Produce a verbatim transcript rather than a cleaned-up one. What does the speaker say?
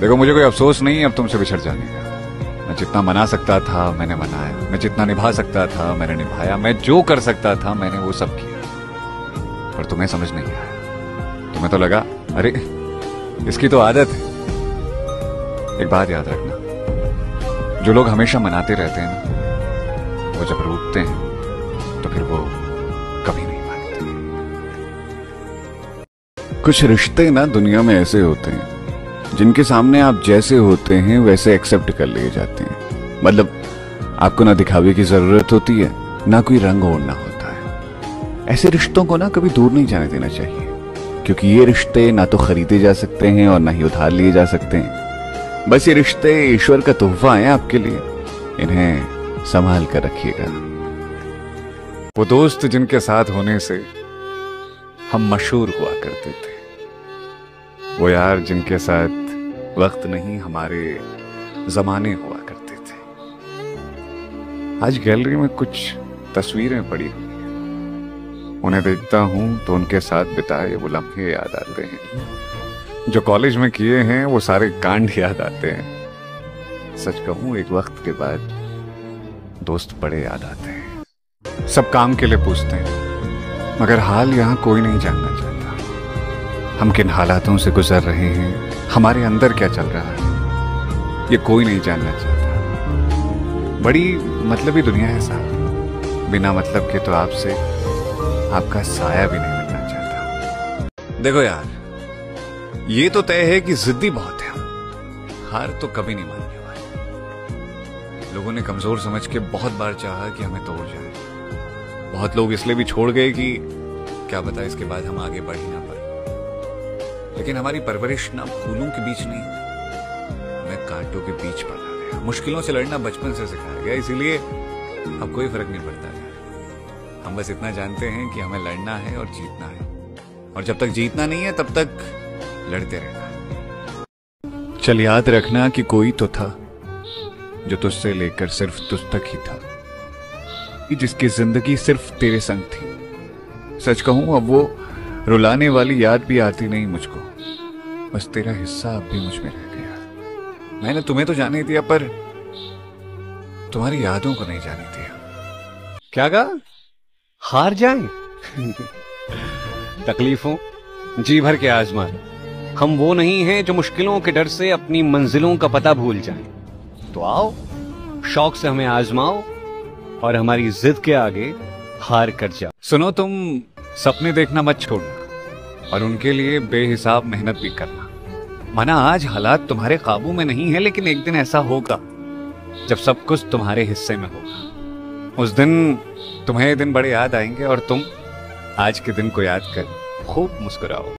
देखो मुझे कोई अफसोस नहीं है अब तुमसे बिछड़ जाने का। मैं जितना मना सकता था मैंने मनाया, मैं जितना निभा सकता था मैंने निभाया, मैं जो कर सकता था मैंने वो सब किया, पर तुम्हें समझ नहीं आया। तुम्हें तो लगा अरे इसकी तो आदत है। एक बात याद रखना, जो लोग हमेशा मनाते रहते हैं ना, वो जब रूठते हैं तो फिर वो कभी नहीं मानते। कुछ रिश्ते ना दुनिया में ऐसे होते हैं जिनके सामने आप जैसे होते हैं वैसे एक्सेप्ट कर लिए जाते हैं। मतलब आपको ना दिखावे की जरूरत होती है, ना कोई रंग ओढ़ना होता है। ऐसे रिश्तों को ना कभी दूर नहीं जाने देना चाहिए, क्योंकि ये रिश्ते ना तो खरीदे जा सकते हैं और ना ही उधार लिए जा सकते हैं। बस ये रिश्ते ईश्वर का तोहफा है आपके लिए, इन्हें संभाल कर रखिएगा। वो दोस्त जिनके साथ होने से हम मशहूर हुआ करते थे, वो यार जिनके साथ वक्त नहीं हमारे जमाने हुआ करते थे। आज गैलरी में कुछ तस्वीरें पड़ी हुई हैं, उन्हें देखता हूं तो उनके साथ बिताए वो लम्हे याद आते हैं, जो कॉलेज में किए हैं वो सारे कांड याद आते हैं। सच कहूं एक वक्त के बाद दोस्त बड़े याद आते हैं, सब काम के लिए पूछते हैं, मगर हाल यहाँ कोई नहीं जानना चाहता। हम किन हालातों से गुजर रहे हैं, हमारे अंदर क्या चल रहा है, ये कोई नहीं जानना चाहता। बड़ी मतलब ही दुनिया है साहब, बिना मतलब के तो आपसे आपका साया भी नहीं मिलना चाहता। देखो यार, ये तो तय है कि जिद्दी बहुत है, हार तो कभी नहीं मानने वाले। लोगों ने कमजोर समझ के बहुत बार चाहा कि हमें तोड़ जाए, बहुत लोग इसलिए भी छोड़ गए कि क्या पता इसके बाद हम आगे बढ़ ही ना पाए। लेकिन हमारी परवरिश ना फूलों के बीच नहीं, मैं कांटों के बीच पला गया। मुश्किलों से लड़ना बचपन से सिखाया गया, इसीलिए अब कोई फर्क नहीं पड़ता यार। हम बस इतना जानते हैं कि हमें लड़ना है और जीतना है, और जब तक जीतना नहीं है तब तक लड़ते रहना है। चल याद रखना कि कोई तो था जो तुझसे लेकर सिर्फ तुझ तक ही था, जिसकी जिंदगी सिर्फ तेरे संग थी। सच कहूं अब वो रुलाने वाली याद भी आती नहीं मुझको, बस तेरा हिस्सा अब भी मुझ में रह गया। मैंने तुम्हें तो जाने दिया पर तुम्हारी यादों को नहीं जाने दिया। क्या कहा, हार जाए? तकलीफों जी भर के आजमा। हम वो नहीं हैं जो मुश्किलों के डर से अपनी मंजिलों का पता भूल जाएं। तो आओ शौक से हमें आजमाओ और हमारी जिद के आगे हार कर जाओ। सुनो, तुम सपने देखना मत छोड़ना और उनके लिए बेहिसाब मेहनत भी करना। माना आज हालात तुम्हारे काबू में नहीं है, लेकिन एक दिन ऐसा होगा जब सब कुछ तुम्हारे हिस्से में होगा। उस दिन तुम्हें दिन बड़े याद आएंगे और तुम आज के दिन को याद कर खूब मुस्कुराओ।